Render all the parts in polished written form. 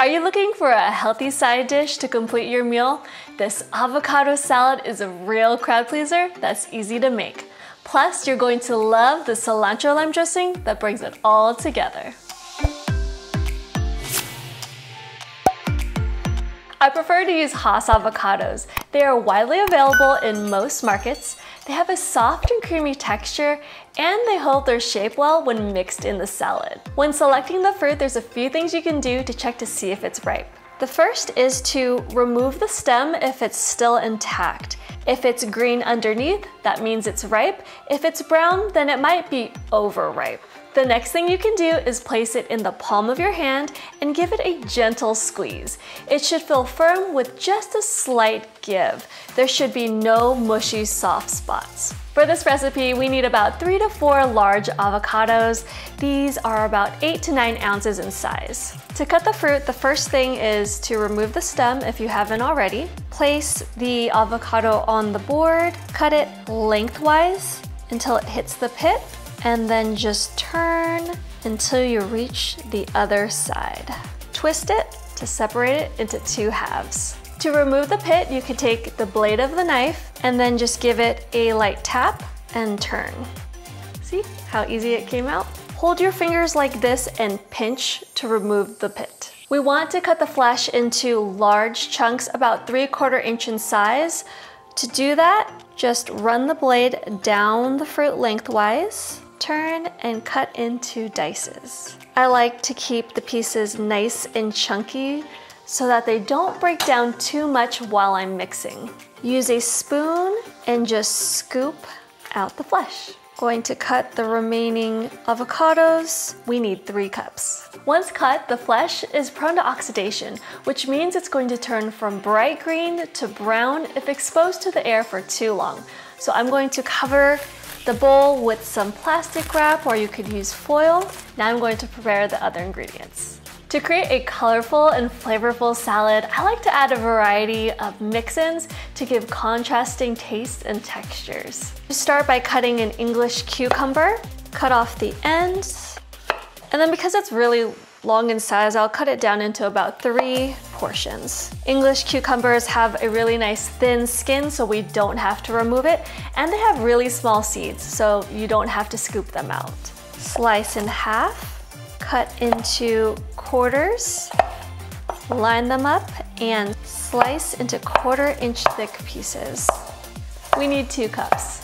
Are you looking for a healthy side dish to complete your meal? This avocado salad is a real crowd pleaser that's easy to make. Plus, you're going to love the cilantro lime dressing that brings it all together. I prefer to use Hass avocados. They are widely available in most markets. They have a soft and creamy texture, and they hold their shape well when mixed in the salad. When selecting the fruit, there's a few things you can do to check to see if it's ripe. The first is to remove the stem if it's still intact. If it's green underneath, that means it's ripe. If it's brown, then it might be overripe. The next thing you can do is place it in the palm of your hand and give it a gentle squeeze. It should feel firm with just a slight give. There should be no mushy soft spots. For this recipe, we need about 3 to 4 large avocados. These are about 8 to 9 ounces in size. To cut the fruit, the first thing is to remove the stem if you haven't already. Place the avocado on the board, cut it lengthwise until it hits the pit, and then just turn until you reach the other side. Twist it to separate it into 2 halves. To remove the pit, you can take the blade of the knife and then just give it a light tap and turn. See how easy it came out? Hold your fingers like this and pinch to remove the pit. We want to cut the flesh into large chunks about 3/4 inch in size. To do that, just run the blade down the fruit lengthwise, turn, and cut into dices. I like to keep the pieces nice and chunky so that they don't break down too much while I'm mixing. Use a spoon and just scoop out the flesh. Going to cut the remaining avocados. We need 3 cups. Once cut, the flesh is prone to oxidation, which means it's going to turn from bright green to brown if exposed to the air for too long. So I'm going to cover the bowl with some plastic wrap, or you could use foil. Now I'm going to prepare the other ingredients. To create a colorful and flavorful salad, I like to add a variety of mix-ins to give contrasting tastes and textures. Start by cutting an English cucumber, cut off the ends, and then because it's really long in size, I'll cut it down into about 3 portions. English cucumbers have a really nice thin skin, so we don't have to remove it, and they have really small seeds, so you don't have to scoop them out. Slice in half. Cut into quarters, line them up, and slice into 1/4 inch thick pieces. We need 2 cups.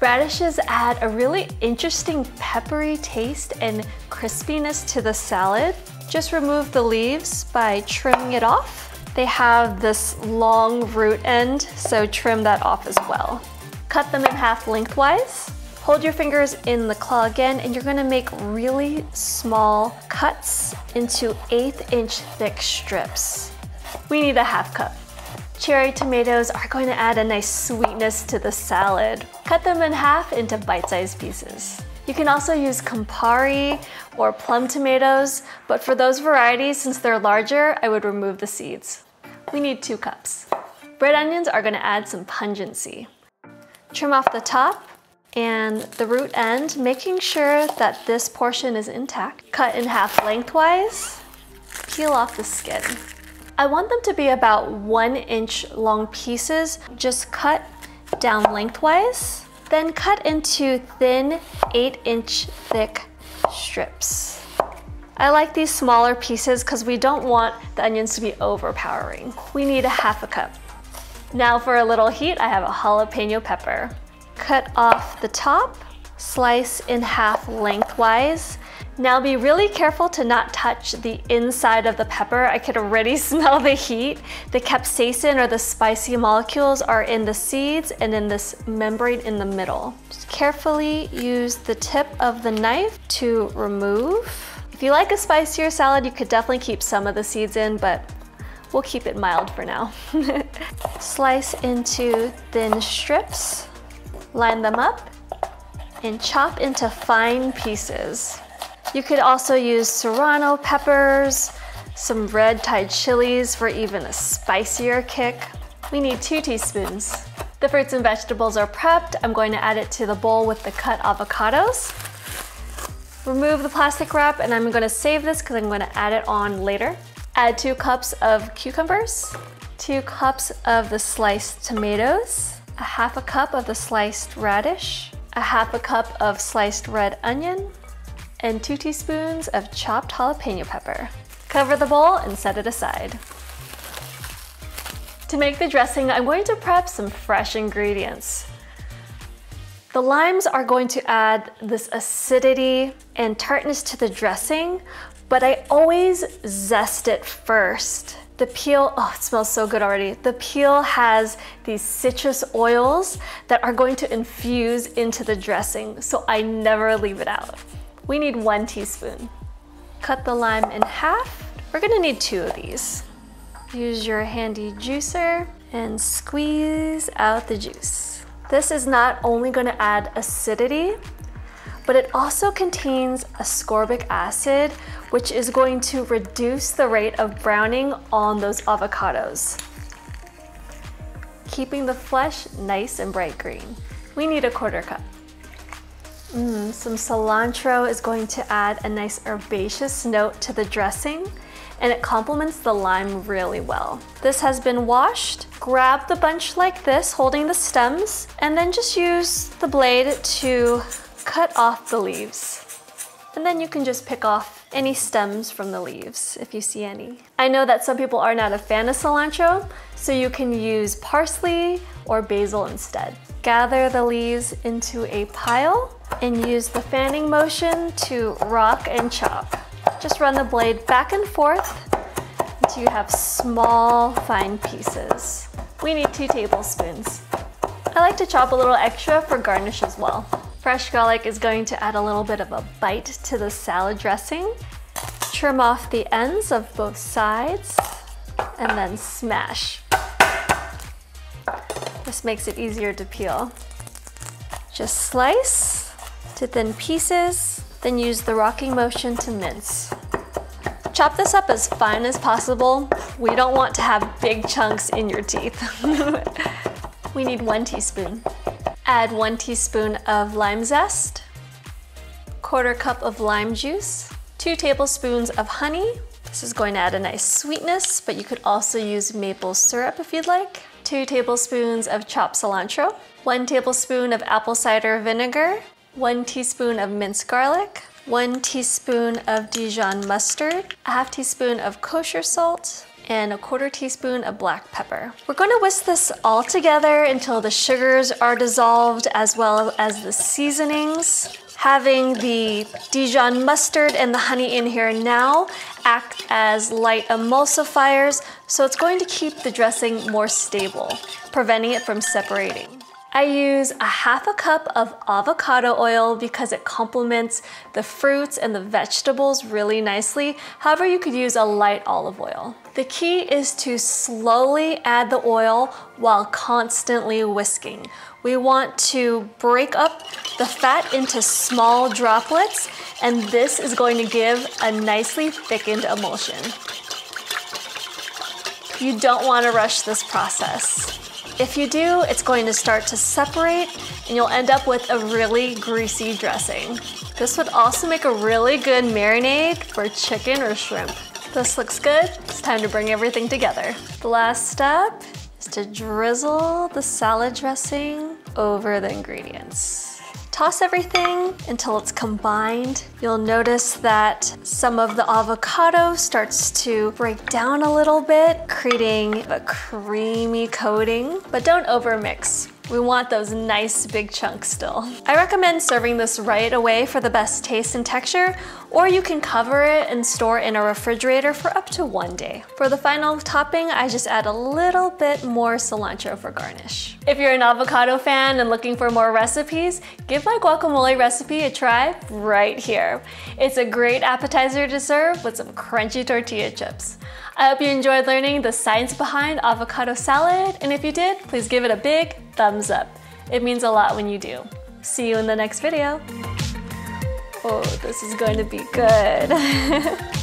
Radishes add a really interesting peppery taste and crispiness to the salad. Just remove the leaves by trimming it off. They have this long root end, so trim that off as well. Cut them in half lengthwise. Hold your fingers in the claw again, and you're gonna make really small cuts into 1/8 inch thick strips. We need a 1/2 cup. Cherry tomatoes are going to add a nice sweetness to the salad. Cut them in half into bite-sized pieces. You can also use Campari or plum tomatoes, but for those varieties, since they're larger, I would remove the seeds. We need 2 cups. Red onions are gonna add some pungency. Trim off the top and the root end, making sure that this portion is intact. Cut in half lengthwise, peel off the skin. I want them to be about 1 inch long pieces. Just cut down lengthwise, then cut into thin 8 inch thick strips. I like these smaller pieces because we don't want the onions to be overpowering. We need a 1/2 cup. Now for a little heat, I have a jalapeno pepper. Cut off the top, slice in half lengthwise. Now be really careful to not touch the inside of the pepper. I could already smell the heat. The capsaicin, or the spicy molecules, are in the seeds and in this membrane in the middle. Just carefully use the tip of the knife to remove. If you like a spicier salad, you could definitely keep some of the seeds in, but we'll keep it mild for now. Slice into thin strips. Line them up and chop into fine pieces. You could also use serrano peppers, some red Thai chilies for even a spicier kick. We need 2 teaspoons. The fruits and vegetables are prepped. I'm going to add it to the bowl with the cut avocados. Remove the plastic wrap, and I'm going to save this because I'm going to add it on later. Add 2 cups of cucumbers, 2 cups of the sliced tomatoes, a half a cup of the sliced radish, a half a cup of sliced red onion, and 2 teaspoons of chopped jalapeno pepper. Cover the bowl and set it aside. To make the dressing, I'm going to prep some fresh ingredients. The limes are going to add this acidity and tartness to the dressing, but I always zest it first. The peel, oh, it smells so good already. The peel has these citrus oils that are going to infuse into the dressing, so I never leave it out. We need 1 teaspoon. Cut the lime in half. We're gonna need 2 of these. Use your handy juicer and squeeze out the juice. This is not only gonna add acidity, but it also contains ascorbic acid, which is going to reduce the rate of browning on those avocados, keeping the flesh nice and bright green. We need a 1/4 cup. Some cilantro is going to add a nice herbaceous note to the dressing, and it complements the lime really well. This has been washed. Grab the bunch like this, holding the stems, and then just use the blade to cut off the leaves. And then you can just pick off any stems from the leaves if you see any. I know that some people are not a fan of cilantro, so you can use parsley or basil instead. Gather the leaves into a pile and use the fanning motion to rock and chop. Just run the blade back and forth until you have small, fine pieces. We need 2 tablespoons. I like to chop a little extra for garnish as well. Fresh garlic is going to add a little bit of a bite to the salad dressing. Trim off the ends of both sides and then smash. This makes it easier to peel. Just slice to thin pieces, then use the rocking motion to mince. Chop this up as fine as possible. We don't want to have big chunks in your teeth. We need 1 teaspoon. Add 1 teaspoon of lime zest, 1/4 cup of lime juice, 2 tablespoons of honey. This is going to add a nice sweetness, but you could also use maple syrup if you'd like. 2 tablespoons of chopped cilantro, 1 tablespoon of apple cider vinegar, 1 teaspoon of minced garlic, 1 teaspoon of Dijon mustard, a 1/2 teaspoon of kosher salt, and a 1/4 teaspoon of black pepper. We're going to whisk this all together until the sugars are dissolved as well as the seasonings. Having the Dijon mustard and the honey in here now act as light emulsifiers, so it's going to keep the dressing more stable, preventing it from separating. I use a 1/2 cup of avocado oil because it complements the fruits and the vegetables really nicely. However, you could use a light olive oil. The key is to slowly add the oil while constantly whisking. We want to break up the fat into small droplets, and this is going to give a nicely thickened emulsion. You don't want to rush this process. If you do, it's going to start to separate and you'll end up with a really greasy dressing. This would also make a really good marinade for chicken or shrimp. This looks good. It's time to bring everything together. The last step is to drizzle the salad dressing over the ingredients. Toss everything until it's combined. You'll notice that some of the avocado starts to break down a little bit, creating a creamy coating, but don't overmix. We want those nice big chunks still. I recommend serving this right away for the best taste and texture, or you can cover it and store in a refrigerator for up to 1 day. For the final topping, I just add a little bit more cilantro for garnish. If you're an avocado fan and looking for more recipes, give my guacamole recipe a try right here. It's a great appetizer to serve with some crunchy tortilla chips. I hope you enjoyed learning the science behind avocado salad, and if you did, please give it a big thumbs up. It means a lot when you do. See you in the next video. Oh, this is going to be good.